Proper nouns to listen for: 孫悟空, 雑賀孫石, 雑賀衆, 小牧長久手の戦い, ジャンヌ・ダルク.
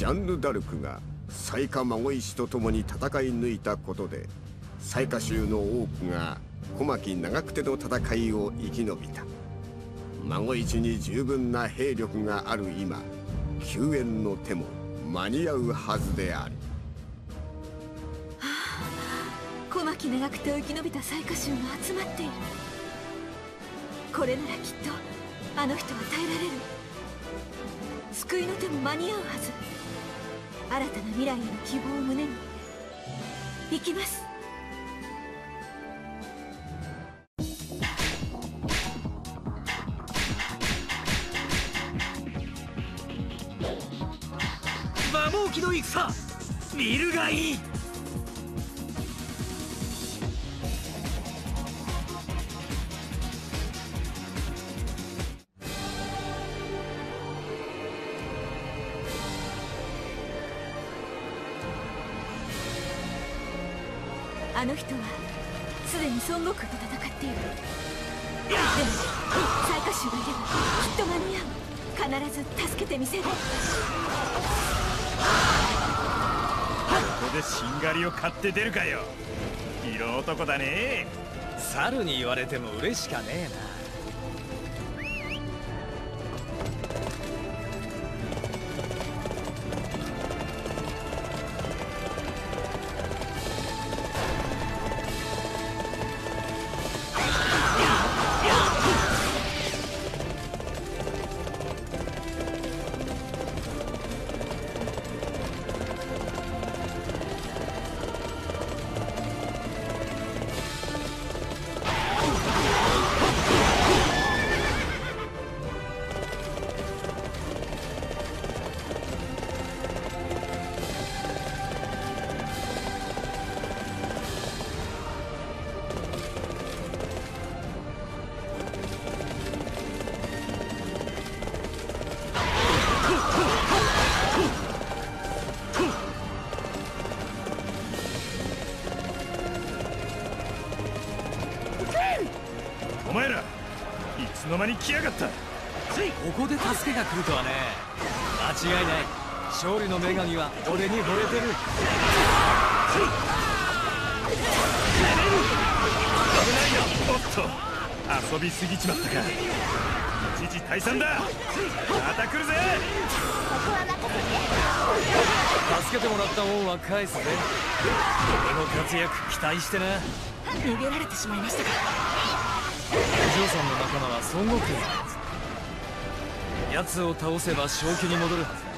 ジャンヌ・ダルクが雑賀孫石と共に戦い抜いたことで、雑賀衆の多くが小牧長久手の戦いを生き延びた。孫石に十分な兵力がある今、救援の手も間に合うはずである。はあ、小牧長久手を生き延びた雑賀衆が集まっている。これならきっとあの人は耐えられる。救いの手も間に合うはず。新たな未来への希望を胸に行きます。魔王騎の戦、見るがいい。あの人はすでに孫悟空と戦っている。でも雑賀衆がいればきっと間に合う。必ず助けてみせる。ここでしんがりを買って出るかよ。色男だね。猿に言われても嬉しかねえな。お前らいつの間に来やがった。ここで助けが来るとはね。間違いない。勝利の女神は俺に惚れてる。危ないよ。おっと、遊びすぎちまったか。一時退散だ。また来るぜ。助けてもらった恩は返すぜ。俺の活躍期待してな。逃げられてしまいましたか。お嬢さんの仲間は孫悟空。奴を倒せば正気に戻るはずだ。